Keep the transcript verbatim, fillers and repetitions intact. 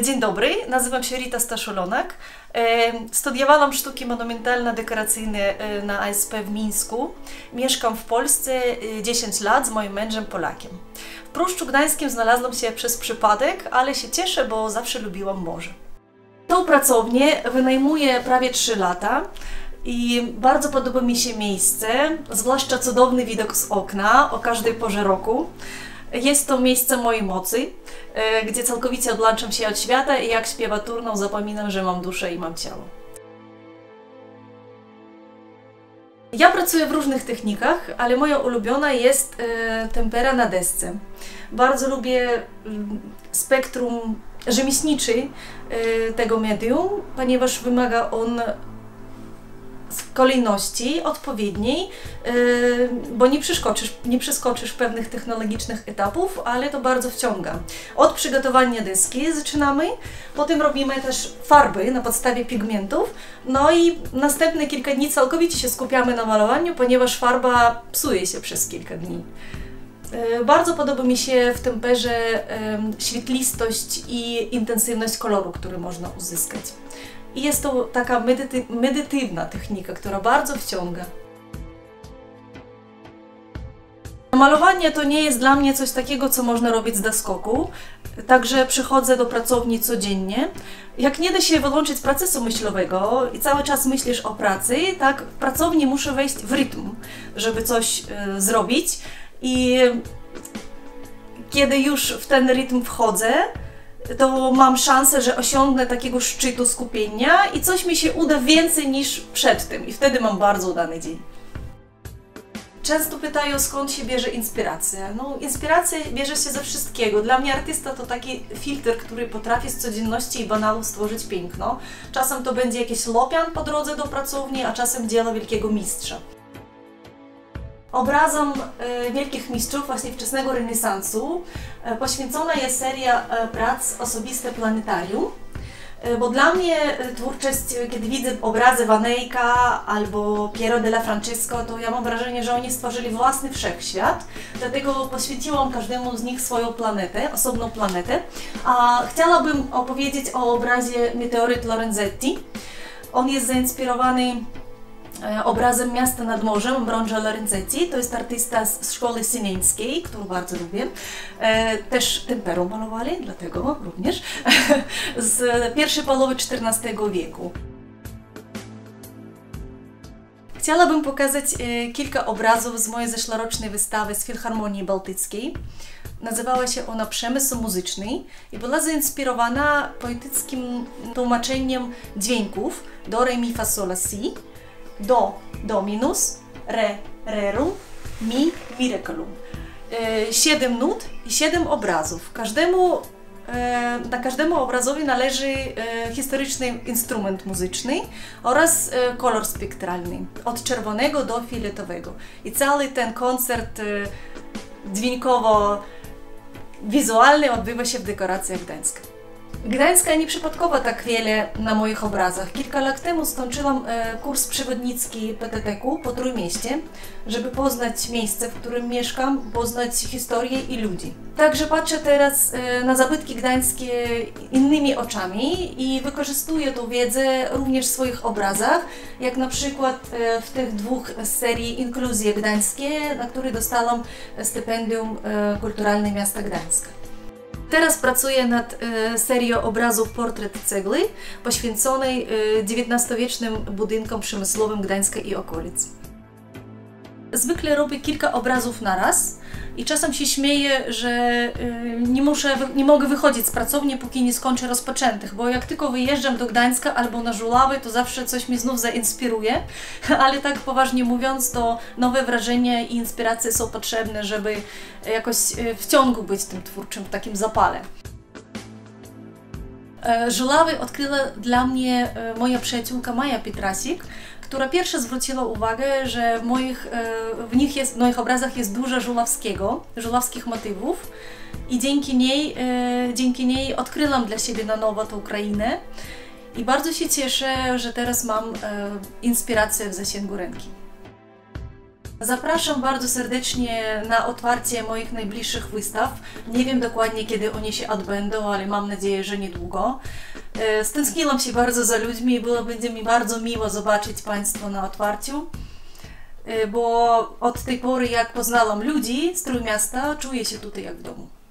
Dzień dobry, nazywam się Rita Staszulonok. Studiowałam sztuki monumentalno-dekoracyjne na A S P w Mińsku. Mieszkam w Polsce dziesięć lat z moim mężem Polakiem. W Pruszczu Gdańskim znalazłam się przez przypadek, ale się cieszę, bo zawsze lubiłam morze. Tą pracownię wynajmuję prawie trzy lata. I bardzo podoba mi się miejsce, zwłaszcza cudowny widok z okna o każdej porze roku. Jest to miejsce mojej mocy, gdzie całkowicie odłączam się od świata i jak śpiewa Turnał, zapominam, że mam duszę i mam ciało. Ja pracuję w różnych technikach, ale moja ulubiona jest tempera na desce. Bardzo lubię spektrum rzemieślniczy tego medium, ponieważ wymaga on w kolejności odpowiedniej, bo nie przeskoczysz, nie przeskoczysz pewnych technologicznych etapów, ale to bardzo wciąga. Od przygotowania deski zaczynamy, potem robimy też farby na podstawie pigmentów, no i następne kilka dni całkowicie się skupiamy na malowaniu, ponieważ farba psuje się przez kilka dni. Bardzo podoba mi się w temperze świetlistość i intensywność koloru, który można uzyskać. I jest to taka medyty, medytywna technika, która bardzo wciąga. Malowanie to nie jest dla mnie coś takiego, co można robić z doskoku, także przychodzę do pracowni codziennie. Jak nie da się wyłączyć procesu myślowego i cały czas myślisz o pracy, tak w pracowni muszę wejść w rytm, żeby coś y, zrobić. I kiedy już w ten rytm wchodzę, to mam szansę, że osiągnę takiego szczytu skupienia i coś mi się uda więcej niż przed tym i wtedy mam bardzo udany dzień. Często pytają, skąd się bierze inspiracja. No, inspiracja bierze się ze wszystkiego. Dla mnie artysta to taki filtr, który potrafi z codzienności i banałów stworzyć piękno. Czasem to będzie jakiś lopian po drodze do pracowni, a czasem dzieło wielkiego mistrza. Obrazom wielkich mistrzów właśnie wczesnego renesansu poświęcona jest seria prac Osobiste Planetarium, bo dla mnie twórczość, kiedy widzę obrazy Van Eycka albo Piero della Francesca, to ja mam wrażenie, że oni stworzyli własny wszechświat, dlatego poświęciłam każdemu z nich swoją planetę, osobną planetę. A chciałabym opowiedzieć o obrazie Meteoryt Lorenzetti. On jest zainspirowany obrazem Miasta nad morzem Brąża Lorenzetti. To jest artysta z szkoły syneńskiej, którą bardzo lubię. Też temperą malowali, dlatego również z pierwszej połowy czternastego wieku. Chciałabym pokazać kilka obrazów z mojej zeszłorocznej wystawy z Filharmonii Bałtyckiej. Nazywała się ona Przemysł Muzyczny i była zainspirowana poetyckim tłumaczeniem dźwięków do re, mi, fa, sol, si. Do, dominus, re, rerum, mi, miraculum. Siedem nut i siedem obrazów. Każdemu, na każdemu obrazowi należy historyczny instrument muzyczny oraz kolor spektralny, od czerwonego do fioletowego. I cały ten koncert dźwiękowo-wizualny odbywa się w dekoracjach gdańskich. Gdańska nie przypadkowo tak wiele na moich obrazach. Kilka lat temu skończyłam kurs przewodnicki P T T K po Trójmieście, żeby poznać miejsce, w którym mieszkam, poznać historię i ludzi. Także patrzę teraz na zabytki gdańskie innymi oczami i wykorzystuję tą wiedzę również w swoich obrazach, jak na przykład w tych dwóch serii Inkluzje Gdańskie, na których dostałam stypendium kulturalne miasta Gdańska. Teraz pracuję nad e, serią obrazów Portret Cegły, poświęconej e, dziewiętnastowiecznym budynkom przemysłowym Gdańska i okolic. Zwykle robię kilka obrazów naraz i czasem się śmieję, że e, nie, muszę, nie mogę wychodzić z pracowni, póki nie skończę rozpoczętych, bo jak tylko wyjeżdżam do Gdańska albo na Żuławy, to zawsze coś mi znów zainspiruje, ale tak poważnie mówiąc, to nowe wrażenia i inspiracje są potrzebne, żeby jakoś w ciągu być tym twórczym, w takim zapale. Żuławy odkryła dla mnie moja przyjaciółka Maja Pietrasik, która pierwsza zwróciła uwagę, że w moich, w nich jest, w moich obrazach jest dużo żuławskiego, żuławskich motywów i dzięki niej, dzięki niej odkryłam dla siebie na nowo tę Ukrainę i bardzo się cieszę, że teraz mam inspirację w zasięgu ręki. Zapraszam bardzo serdecznie na otwarcie moich najbliższych wystaw. Nie wiem dokładnie, kiedy one się odbędą, ale mam nadzieję, że niedługo. Stęskniłam się bardzo za ludźmi i było, będzie mi bardzo miło zobaczyć Państwa na otwarciu, bo od tej pory, jak poznałam ludzi z Trójmiasta, czuję się tutaj jak w domu.